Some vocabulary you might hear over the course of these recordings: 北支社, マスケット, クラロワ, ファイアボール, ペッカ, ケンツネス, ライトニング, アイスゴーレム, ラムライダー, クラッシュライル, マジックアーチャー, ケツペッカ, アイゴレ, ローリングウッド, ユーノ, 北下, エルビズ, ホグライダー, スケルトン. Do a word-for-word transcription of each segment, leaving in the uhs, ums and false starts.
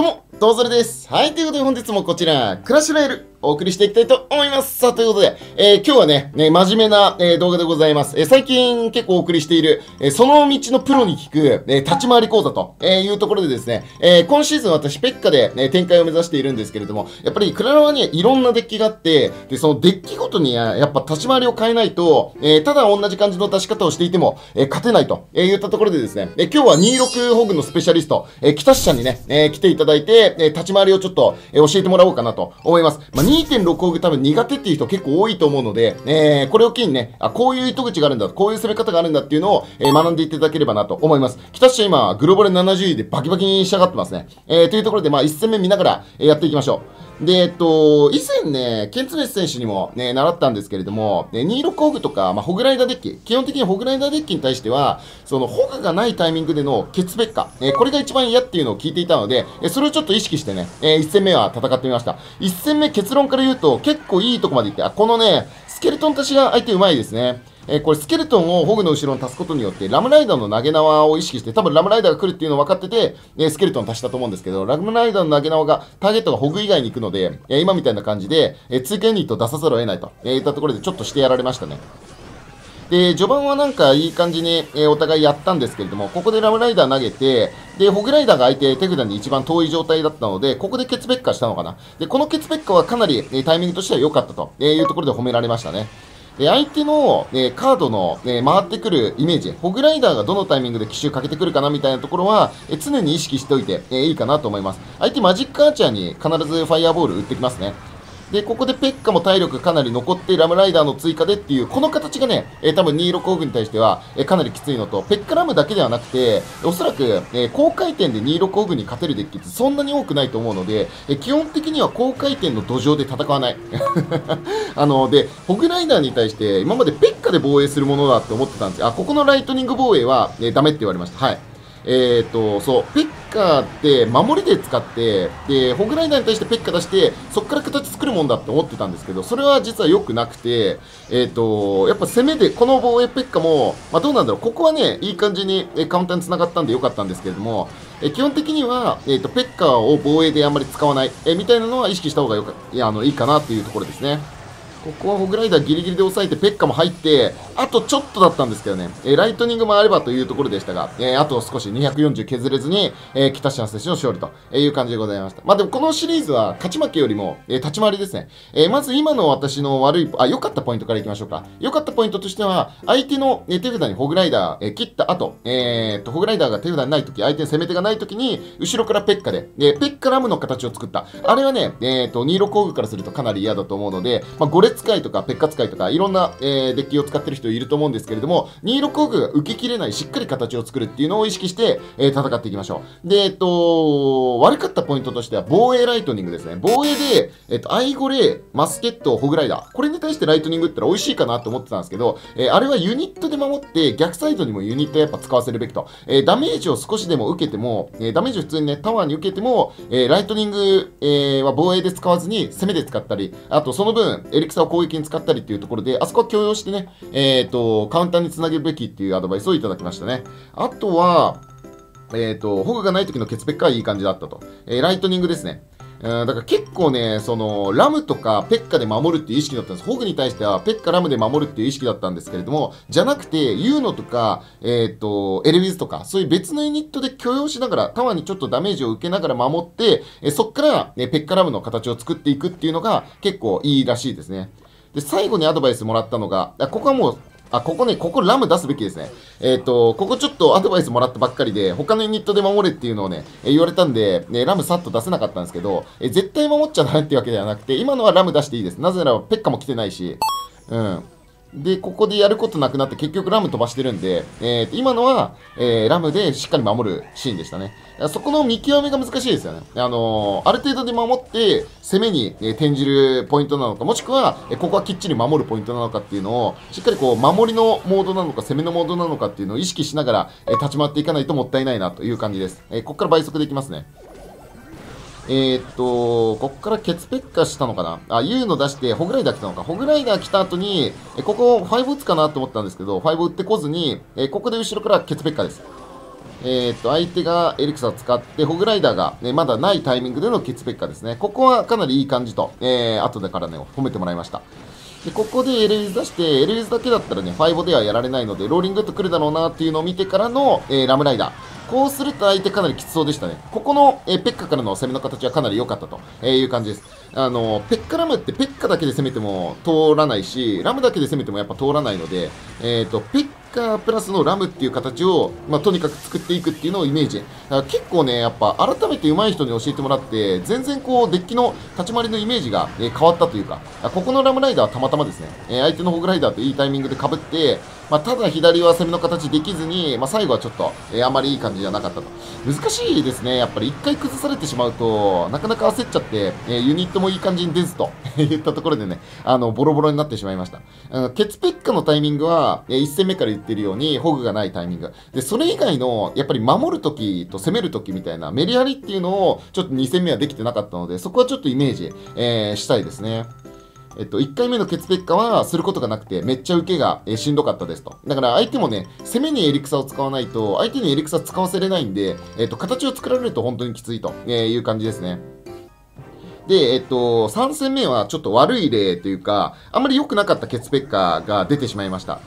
どうも、どうぞれです。はい、ということで本日もこちら、クラッシュライル、お送りしていきたいと思います。さあ、ということで、えー、今日はね、ね真面目な、えー、動画でございます。えー、最近結構お送りしている、えー、その道のプロに聞く、えー、立ち回り講座と、えー、いうところでですね、えー、今シーズン私、ペッカで、ね、展開を目指しているんですけれども、やっぱりクラロワにはいろんなデッキがあって、で、そのデッキごとにやっぱ立ち回りを変えないと、えー、ただ同じ感じの出し方をしていても、えー、勝てないと、えー、言ったところでですね、えー、今日はにじゅうろくホグのスペシャリスト、えー、北下にね、えー、来ていただいて、えー、立ち回りをちょっと、えー、教えてもらおうかなと思います。まあ、にてんろく ホグ多分苦手っていう人結構多いと思うので、えー、これを機にね、あ、こういう糸口があるんだ、こういう攻め方があるんだっていうのを、えー、学んでいただければなと思います。北下今、グローバルななじゅういでバキバキに仕上がってますね。えー、というところで、まあ、いち戦目見ながら、えー、やっていきましょう。で、えっと、以前ね、ケンツネス選手にもね、習ったんですけれども、ね、にじゅうろくホグとか、まあ、ホグライダーデッキ、基本的にホグライダーデッキに対しては、その、ホグがないタイミングでのケツペッカ、えー、これが一番嫌っていうのを聞いていたので、えー、それをちょっと意識してね、えー、いち戦目は戦ってみました。いち戦目結論から言うと、結構いいとこまでいって、あ、このね、スケルトン足しが相手うまいですね。えー、これスケルトンをホグの後ろに足すことによって、ラムライダーの投げ縄を意識して、多分ラムライダーが来るっていうのを分かってて、えー、スケルトン足したと思うんですけど、ラムライダーの投げ縄が、ターゲットがホグ以外に行くので、えー、今みたいな感じで、えー、追加ユニットを出さざるを得ないと、えー、いったところでちょっとしてやられましたね。で、序盤はなんかいい感じに、えー、お互いやったんですけれども、ここでラムライダー投げて、で、ホグライダーが相手手札に一番遠い状態だったので、ここでケツペッカしたのかな。で、このケツペッカはかなり、えー、タイミングとしては良かったと、えー、いうところで褒められましたね。相手の、えー、カードの、えー、回ってくるイメージ、ホグライダーがどのタイミングで奇襲かけてくるかなみたいなところは、えー、常に意識しておいて、えー、いいかなと思います。相手マジックアーチャーに必ずファイアボール打ってきますね。で、ここでペッカも体力かなり残って、ラムライダーの追加でっていう、この形がね、えー、多分にじゅうろくホグに対しては、えー、かなりきついのと、ペッカラムだけではなくて、おそらく、えー、高回転でにじゅうろくホグに勝てるデッキってそんなに多くないと思うので、えー、基本的には高回転の土壌で戦わない。あの、で、ホグライダーに対して、今までペッカで防衛するものだと思ってたんですよ。あ、ここのライトニング防衛は、えー、ダメって言われました。はい。えーと、そう、ペッカーって守りで使って、で、ホグライダーに対してペッカ出して、そこから形作るもんだって思ってたんですけど、それは実は良くなくて、えーと、やっぱ攻めで、この防衛ペッカも、まあどうなんだろう、ここはね、いい感じにカウンターに繋がったんで良かったんですけれども、え基本的には、えーと、ペッカーを防衛であんまり使わない、えみたいなのは意識した方がよか、いや、あの、いいかなっていうところですね。ここはホグライダーギリギリで抑えてペッカも入ってあとちょっとだったんですけどね、えー、ライトニングもあればというところでしたが、えー、あと少しにひゃくよんじゅう削れずに、えー、北下選手の勝利という感じでございました。まあでもこのシリーズは勝ち負けよりも、えー、立ち回りですね、えー、まず今の私の悪い、あ、良かったポイントからいきましょうか。良かったポイントとしては相手の手札にホグライダー、えー、切った後、えー、っとホグライダーが手札にないとき、相手の攻め手がないときに後ろからペッカで、えー、ペッカラムの形を作った。あれはね、えー、っとにじゅうろくホグからするとかなり嫌だと思うので、まあごれ使いとかペッカ使いとかいろんな、えー、デッキを使ってる人いると思うんですけれども、にじゅうろくホグが受けきれない、しっかり形を作るっていうのを意識して、えー、戦っていきましょう。で、えっと、悪かったポイントとしては防衛ライトニングですね。防衛で、えっと、アイゴレイ、マスケット、ホグライダー。これに対してライトニング打ったら美味しいかなと思ってたんですけど、えー、あれはユニットで守って、逆サイドにもユニットやっぱ使わせるべきと。えー、ダメージを少しでも受けても、えー、ダメージを普通にね、タワーに受けても、えー、ライトニング、えー、は防衛で使わずに攻めで使ったり、あとその分、エリクサを攻撃に使ったりっていうところで、あそこは許容してね、えっと、カウンターにつなげるべきっていうアドバイスをいただきましたね。あとは、えっと、ホグがない時のケツペッカはいい感じだったと。えー、ライトニングですね。だから結構ね、その、ラムとかペッカで守るっていう意識だったんです。ホグに対してはペッカラムで守るっていう意識だったんですけれども、じゃなくて、ユーノとか、えっと、エルビズとか、そういう別のユニットで許容しながら、タワーにちょっとダメージを受けながら守って、えそっから、ね、ペッカラムの形を作っていくっていうのが結構いいらしいですね。で、最後にアドバイスもらったのが、ここはもう、あ、ここね、ここラム出すべきですね。えっと、ここちょっとアドバイスもらったばっかりで、他のユニットで守れっていうのをね、えー、言われたんで、ね、ラムさっと出せなかったんですけど、えー、絶対守っちゃダメっていうわけではなくて、今のはラム出していいです。なぜならペッカも来てないし、うん。で、ここでやることなくなって結局ラム飛ばしてるんで、えー、今のは、えー、ラムでしっかり守るシーンでしたね。そこの見極めが難しいですよね。あのー、ある程度で守って攻めに、えー、転じるポイントなのか、もしくは、えー、ここはきっちり守るポイントなのかっていうのを、しっかりこう、守りのモードなのか、攻めのモードなのかっていうのを意識しながら、えー、立ち回っていかないともったいないなという感じです。えー、ここから倍速でいきますね。えーっと、ここからケツペッカしたのかなあ、ユーノ出して、ホグライダー来たのか。ホグライダー来た後に、ここファイブ打つかなと思ったんですけど、ファイブ打ってこずに、ここで後ろからケツペッカです。えー、っと相手がエリクサーを使ってホグライダーが、ね、まだないタイミングでのケツペッカですね。ここはかなりいい感じと、えー、後でから、ね、褒めてもらいました。でここでエルウィズ出してエルウィズだけだったらねファイブではやられないのでローリングウッド来るだろうなっていうのを見てからの、えー、ラムライダー。こうすると相手かなりきつそうでしたね。ここの、えー、ペッカからの攻めの形はかなり良かったと、えー、いう感じです。あのー、ペッカラムってペッカだけで攻めても通らないしラムだけで攻めてもやっぱ通らないので、えー、とペッカプラスのラムっていう形を、まあ、とにかく作っていくっていうのをイメージ。だから結構ねやっぱ改めて上手い人に教えてもらって全然こうデッキの立ち回りのイメージが、えー、変わったというか、ここのラムライダーはたまたまですね、えー、相手のホグライダーといいタイミングでかぶって、まあ、ただ左は攻めの形できずに、まあ、最後はちょっと、えー、あまりいい感じじゃなかったと。難しいですねやっぱりいっかい崩されてしまうとなかなか焦っちゃって、えー、ユニットもいい感じに出ずと言ったところでねあのボロボロになってしまいました。あのケツペッカのタイミングは、えー、いち戦目から言ってるようにホグがないタイミングで、それ以外のやっぱり守るときと攻めるときみたいなメリハリっていうのをちょっとに戦目はできてなかったので、そこはちょっとイメージ、えー、したいですね。えっと、いっかいめのケツペッカはすることがなくてめっちゃ受けが、えー、しんどかったですと。だから相手もね攻めにエリクサを使わないと相手にエリクサ使わせれないんで、えっと、形を作られると本当にきついと、えー、いう感じですね。で、えっと、さん戦目はちょっと悪い例というかあんまり良くなかったケツペッカが出てしまいました。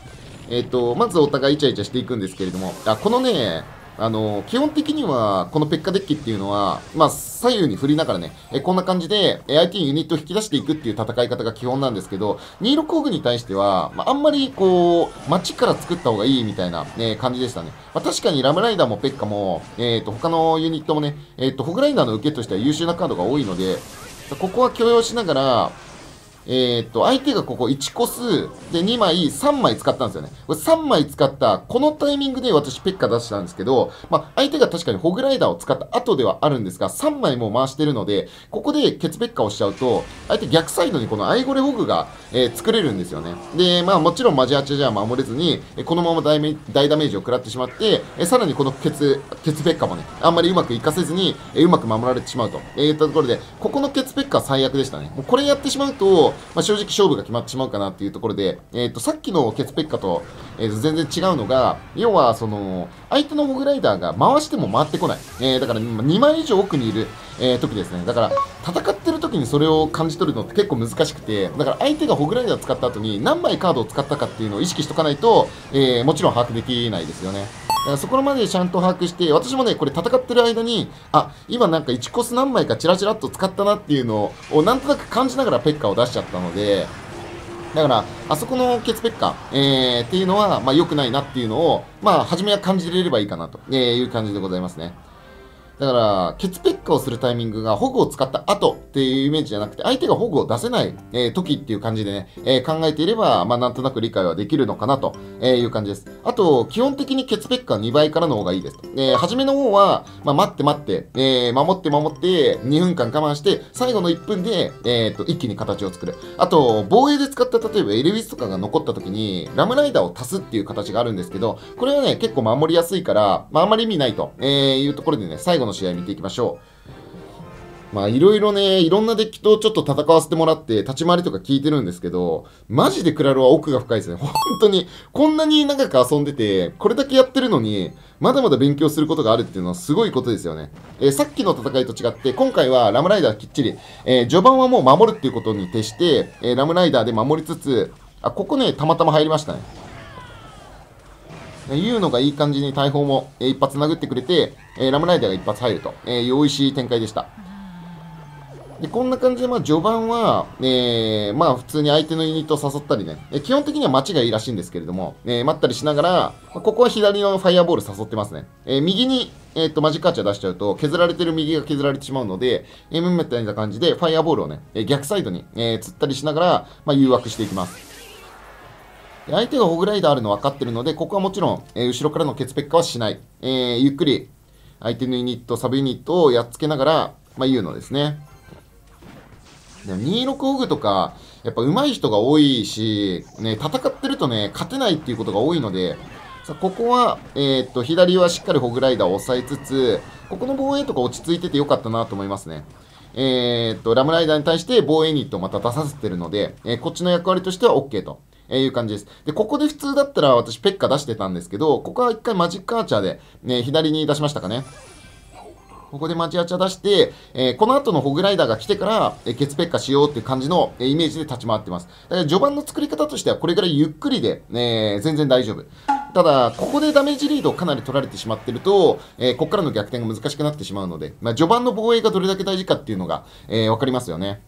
えっと、まずお互いイチャイチャしていくんですけれども、あこのねあの基本的にはこのペッカデッキっていうのは、まあ、左右に振りながらねえこんな感じで相手にユニットを引き出していくっていう戦い方が基本なんですけど、にじゅうろくホグに対しては、まあ、あんまりこう街から作った方がいいみたいな、ね、感じでしたね。まあ、確かにラムライダーもペッカも、えー、と他のユニットもね、えー、とホグライダーの受けとしては優秀なカードが多いのでここは許容しながら、えー、と相手がここいち個数でにまいさんまい使ったんですよね。これさんまい使ったこのタイミングで私ペッカ出したんですけど、まあ、相手が確かにホグライダーを使った後ではあるんですがさんまいも回してるので、ここでケツペッカをしちゃうと相手逆サイドにこのアイゴレホグが、えー、作れるんですよね。で、まあ、もちろんマジアチャじゃ守れずにこのまま 大, 大ダメージを食らってしまって、えー、さらにこのケツ、ケツペッカもねあんまりうまくいかせずに、えー、うまく守られてしまうとい、えー、ったところでここのケツペッカは最悪でしたね。もうこれやってしまうとまあ、正直勝負が決まってしまうかなっていうところで、えー、とさっきのケツペッカと、えー、と全然違うのが要はその相手のホグライダーが回しても回ってこない、えー、だからにまい以上奥にいる、えー、時ですね。だから戦ってる時にそれを感じ取るのって結構難しくて、だから相手がホグライダーを使った後に何枚カードを使ったかっていうのを意識しとかないと、えー、もちろん把握できないですよね。だからそこまでちゃんと把握して私もねこれ戦ってる間にあ今なんかいちコス何枚かチラチラっと使ったなっていうのをなんとなく感じながらペッカを出しちゃったので、だからあそこのケツペッカ、えー、っていうのは、まあ、良くないなっていうのを、まあ、初めは感じれればいいかなという感じでございますね。だからケツペッカをするタイミングがホグを使った後っていうイメージじゃなくて相手がホグを出せない、えー、時っていう感じでね、えー、考えていれば、まあ、なんとなく理解はできるのかなという感じです。あと基本的にケツペッカはにばいからの方がいいですと、えー、初めの方は、まあ、待って待って、えー、守って守ってにふんかん我慢して最後のいっぷんで、えー、と一気に形を作る。あと防衛で使った例えばエルウィズとかが残った時にラムライダーを足すっていう形があるんですけど、これはね結構守りやすいから、まあ、あまり意味ないというところでね最後の試合見ていきましょう。まあいろいろねいろんなデッキとちょっと戦わせてもらって立ち回りとか聞いてるんですけど、マジでクラロは奥が深いですね本当に。こんなに長く遊んでてこれだけやってるのにまだまだ勉強することがあるっていうのはすごいことですよね。えー、さっきの戦いと違って今回はラムライダーきっちり、えー、序盤はもう守るっていうことに徹して、えー、ラムライダーで守りつつ、あここねたまたま入りましたね。ユーノがいい感じに大砲も一発殴ってくれてラムライダーが一発入るというおいしい展開でした。でこんな感じでまあ序盤は、えー、まあ普通に相手のユニットを誘ったりね、えー、基本的には待ちがいいらしいんですけれども、えー、待ったりしながらここは左のファイアボール誘ってますね。えー、右に、えー、とマジックアーチャー出しちゃうと削られてる右が削られてしまうので、えー、みたいな感じでファイアボールをね、えー、逆サイドに、えー、釣ったりしながら、まあ、誘惑していきます。相手がホグライダーあるの分かってるのでここはもちろん、えー、後ろからのケツペッカはしない、えー、ゆっくり相手のユニットサブユニットをやっつけながら、まあ、言うのですね。でもにじゅうろくホグとかやっぱ上手い人が多いし、ね、戦ってるとね勝てないっていうことが多いので、さここは、えー、と左はしっかりホグライダーを抑えつつここの防衛とか落ち着いててよかったなと思いますね。えー、とラムライダーに対して防衛ユニットをまた出させてるので、えー、こっちの役割としては OK と。えー、いう感じです。で、ここで普通だったら私ペッカ出してたんですけど、ここは一回マジックアーチャーで、ね、左に出しましたかね。ここでマジアチャ出して、えー、この後のホグライダーが来てから、えー、ケツペッカしようっていう感じの、えー、イメージで立ち回ってます。だから序盤の作り方としてはこれぐらいゆっくりで、えー、全然大丈夫。ただ、ここでダメージリードをかなり取られてしまってると、えー、ここからの逆転が難しくなってしまうので、まあ、序盤の防衛がどれだけ大事かっていうのが、えー、わかりますよね。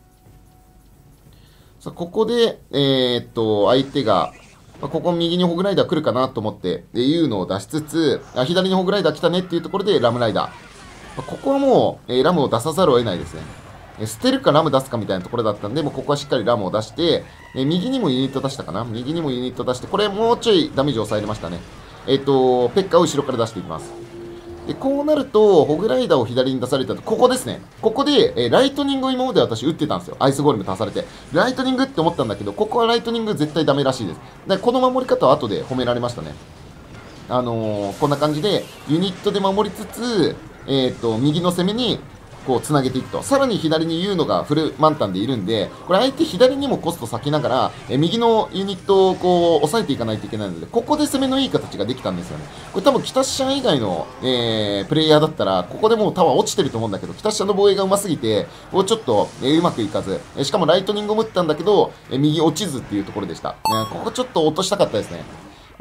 さあここで、えー、っと、相手が、ここ右にホグライダー来るかなと思って、いうのを出しつつ、あ、左にホグライダー来たねっていうところでラムライダー。ここはもう、えー、ラムを出さざるを得ないですね。えー、捨てるかラム出すかみたいなところだったんで、もうここはしっかりラムを出して、えー、右にもユニット出したかな。右にもユニット出して、これもうちょいダメージを抑えれましたね。えっ、ー、と、ペッカを後ろから出していきます。で、こうなると、ホグライダーを左に出されたと、ここですね。ここで、えー、ライトニングを今まで私打ってたんですよ。アイスゴーレム足されて。ライトニングって思ったんだけど、ここはライトニング絶対ダメらしいです。だからこの守り方は後で褒められましたね。あのー、こんな感じで、ユニットで守りつつ、えーと右の攻めにこうつなげていくと、さらに左にユーノがフル満タンでいるんで、これ相手左にもコスト割きながら、え右のユニットをこう抑えていかないといけないので、ここで攻めのいい形ができたんですよね。これ多分北支社以外の、えー、プレイヤーだったらここでもうタワー落ちてると思うんだけど、北支社の防衛がうますぎてこうちょっと、えー、うまくいかず、しかもライトニングを持ったんだけど、え右落ちずっていうところでした、えー、ここちょっと落としたかったですね。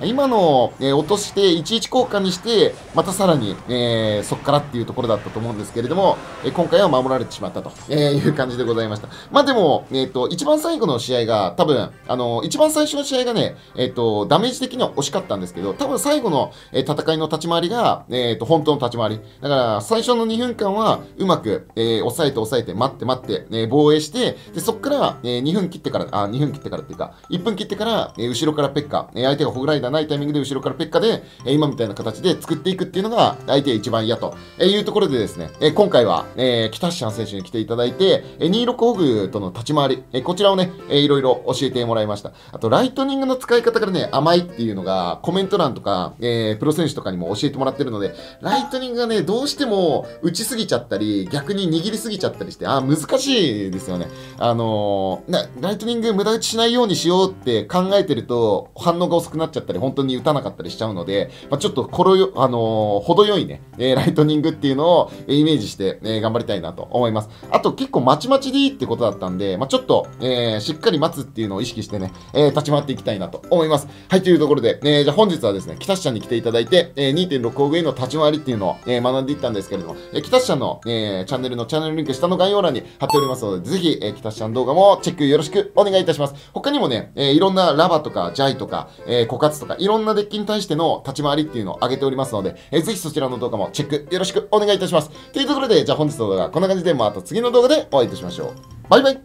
今の、えー、落としていちいち交換にして、またさらに、えー、そこからっていうところだったと思うんですけれども、えー、今回は守られてしまったと、えー、いう感じでございました。まあでも、えっと、一番最後の試合が、多分、あのー、一番最初の試合がね、えっと、ダメージ的には惜しかったんですけど、多分最後の、えー、戦いの立ち回りが、えっと、本当の立ち回り。だから、最初のにふんかんは、うまく、えー、抑えて抑えて、待って待って、えー、防衛して、で、そこから、えー、にふん切ってから、あ、にふん切ってからっていうか、いっぷん切ってから、えー、後ろからペッカ、えー、相手がホグライダーないタイミングで後ろからペッカで今みたいな形で作っていくっていうのが相手が一番嫌というところでですね、今回は北支社選手に来ていただいてにじゅうろくホグとの立ち回り、こちらをねいろいろ教えてもらいました。あとライトニングの使い方からね甘いっていうのがコメント欄とかプロ選手とかにも教えてもらってるので、ライトニングがねどうしても打ちすぎちゃったり逆に握りすぎちゃったりして、あ難しいですよね。あのー、ライトニング無駄打ちしないようにしようって考えてると反応が遅くなっちゃったり本当に打たなかったりしちゃうので、まあ、ちょっとこれよ、あのー、程よいね、えー、ライトニングっていうのを、えー、イメージして、えー、頑張りたいなと思います。あと結構まちまちでいいってことだったんで、まあ、ちょっと、えー、しっかり待つっていうのを意識してね、えー、立ち回っていきたいなと思います。はい、というところで、えー、じゃあ本日はですね、北支社に来ていただいて、えー、にてんろく ホグへの立ち回りっていうのを、えー、学んでいったんですけれども、えー、北支社の、えー、チャンネルのチャンネルリンク下の概要欄に貼っておりますので、ぜひ、えー、北支社の動画もチェックよろしくお願いいたします。他にもね、えー、いろんなラバとかジャイとか、えー、枯渇とかいろんなデッキに対しての立ち回りっていうのを上げておりますので、えー、ぜひそちらの動画もチェックよろしくお願いいたします。というところで、じゃあ本日の動画はこんな感じで、また次の動画でお会いいたしましょう。バイバイ。